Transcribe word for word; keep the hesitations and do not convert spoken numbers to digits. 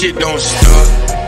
shit don't stop.